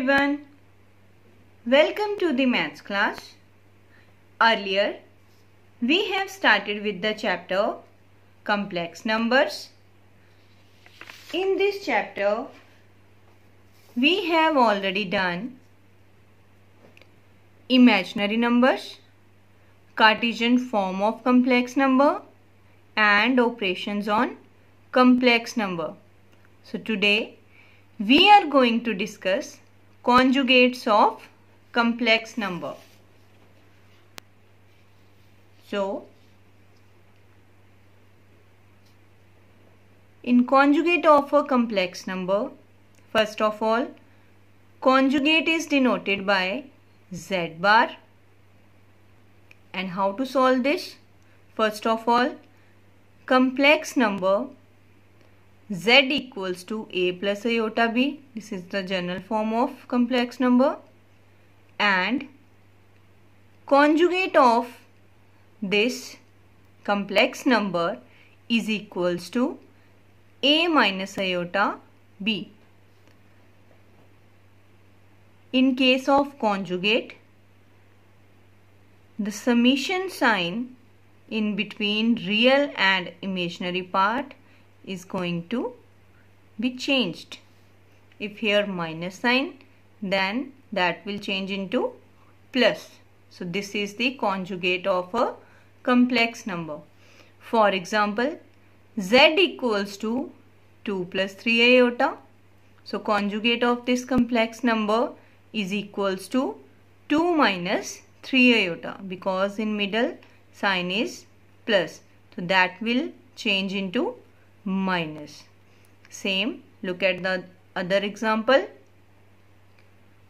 everyone, welcome to the maths class. Earlier we have started with the chapter complex numbers. In this chapter we have already done imaginary numbers, Cartesian form of complex number and operations on complex number. So today we are going to discuss conjugates of complex number. So, in conjugate of a complex number, first of all, conjugate is denoted by Z bar. And how to solve this? First of all, complex number Z equals to A plus iota B. This is the general form of complex number. And conjugate of this complex number is equals to A minus iota B. In case of conjugate, the summation sign in between real and imaginary part is going to be changed. If here minus sign, then that will change into plus. So this is the conjugate of a complex number. For example, Z equals to 2 plus 3 iota. So conjugate of this complex number is equals to 2 minus 3 iota, because in middle sign is plus. So that will change into minus. Same, look at the other example.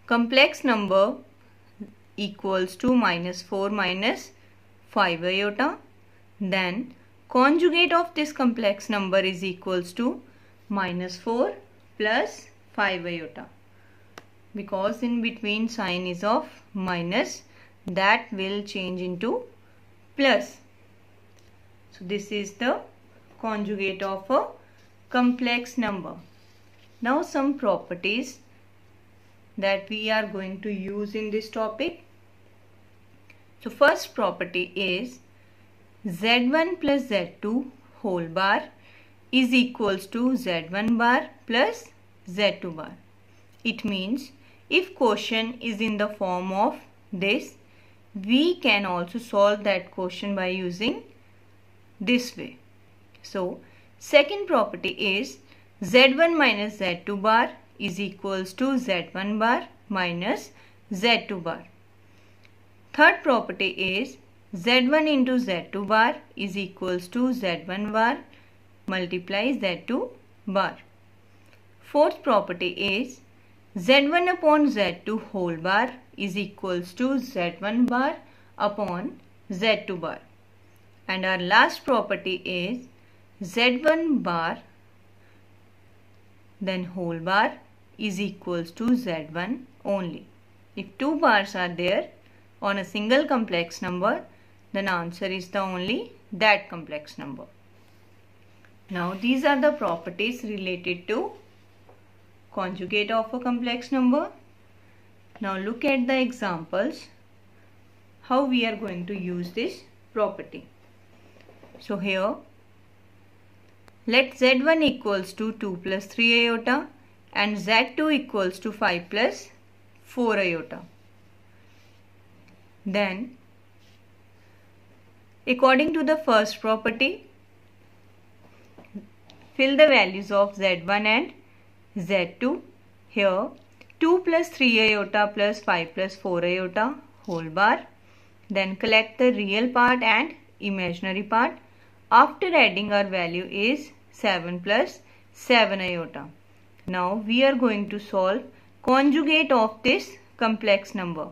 Complex number equals to minus 4 minus 5 iota. Then conjugate of this complex number is equals to minus 4 plus 5 iota. Because in between sign is of minus, that will change into plus. So this is the conjugate of a complex number. Now some properties that we are going to use in this topic. So first property is Z1 plus Z2 whole bar is equals to Z1 bar plus Z2 bar. It means if quotient is in the form of this, we can also solve that quotient by using this way. So, second property is Z1 minus Z2 bar is equals to Z1 bar minus Z2 bar. Third property is Z1 into Z2 bar is equals to Z1 bar multiplies Z2 bar. Fourth property is Z1 upon Z2 whole bar is equals to Z1 bar upon Z2 bar. And our last property is Z1 bar then whole bar is equals to Z1 only. If two bars are there on a single complex number, then answer is the only that complex number. Now these are the properties related to conjugate of a complex number. Now look at the examples how we are going to use this property. So here, let Z1 equals to 2 plus 3 iota and Z2 equals to 5 plus 4 iota. Then, according to the first property, fill the values of Z1 and Z2. Here, 2 plus 3 iota plus 5 plus 4 iota whole bar. Then collect the real part and imaginary part. After adding, our value is 7 plus 7 iota. Now we are going to solve conjugate of this complex number.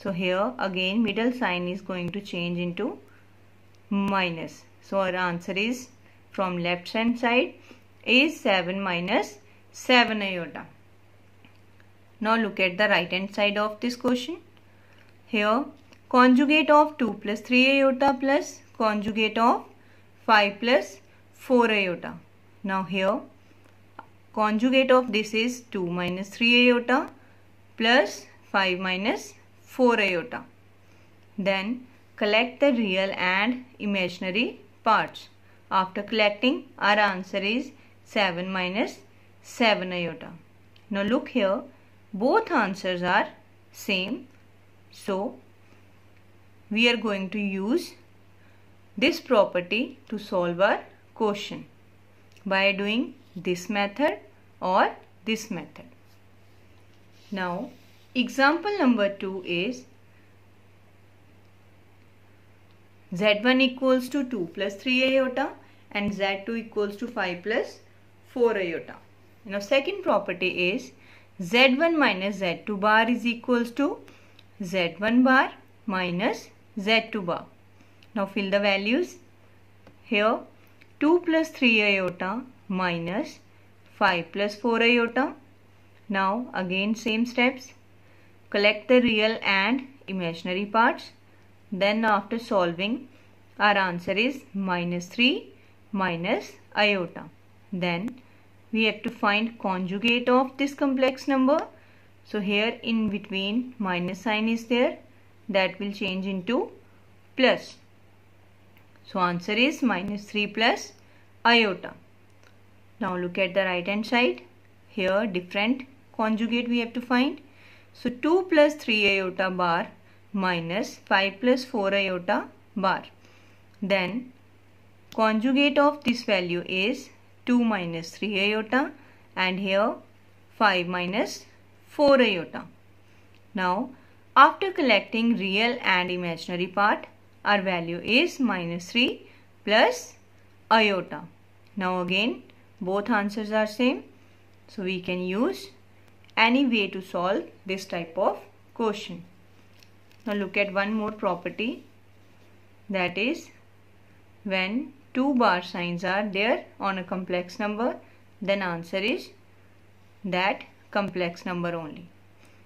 So here again middle sign is going to change into minus. So our answer is from left hand side is 7 minus 7 iota. Now look at the right hand side of this question. Here conjugate of 2 plus 3 iota plus conjugate of 5 plus 4 iota. Now here conjugate of this is 2 minus 3 iota plus 5 minus 4 iota. Then collect the real and imaginary parts. After collecting, our answer is 7 minus 7 iota. Now look here, both answers are same. So we are going to use this property to solve our question by doing this method or this method. Now example number 2 is z1 equals to 2 plus 3 iota and z2 equals to 5 plus 4 iota. Now second property is z1 minus z2 bar is equals to z1 bar minus z2 bar. Now fill the values here. 2 plus 3 iota minus 5 plus 4 iota. Now again same steps. Collect the real and imaginary parts. Then after solving, our answer is minus 3 minus iota. Then we have to find conjugate of this complex number. So here in between minus sign is there, that will change into plus. So answer is minus 3 plus iota. Now look at the right hand side. Here different conjugate we have to find. So 2 plus 3 iota bar minus 5 plus 4 iota bar. Then conjugate of this value is 2 minus 3 iota and here 5 minus 4 iota. Now after collecting real and imaginary part, our value is minus 3 plus iota. Now again both answers are same. So we can use any way to solve this type of question. Now look at one more property, that is when two bar signs are there on a complex number, then answer is that complex number only.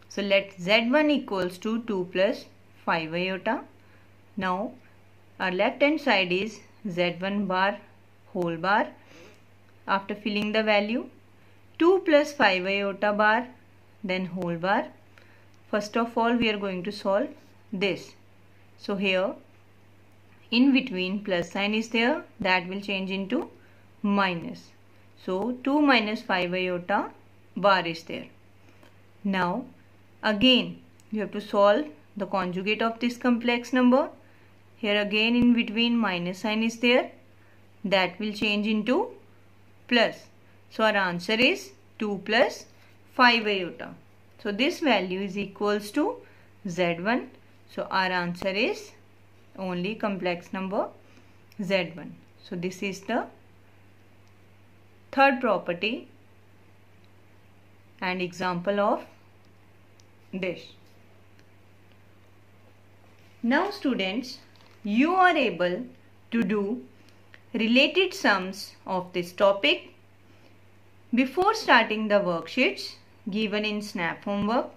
So let z1 equals to 2 plus 5 iota. Now our left hand side is z1 bar whole bar. After filling the value, 2 plus 5 iota bar, then whole bar. First of all we are going to solve this. So here in between plus sign is there, that will change into minus. So 2 minus 5 iota bar is there. Now again you have to solve the conjugate of this complex number. Here again in between minus sign is there, that will change into plus. So our answer is 2 plus 5 iota. So this value is equals to z1. So our answer is only complex number z1. So this is the third property and example of this. Now students, you are able to do related sums of this topic. Before starting the worksheets given in Snap Homework,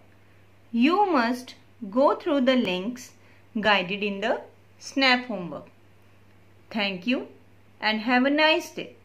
you must go through the links guided in the Snap Homework. Thank you and have a nice day.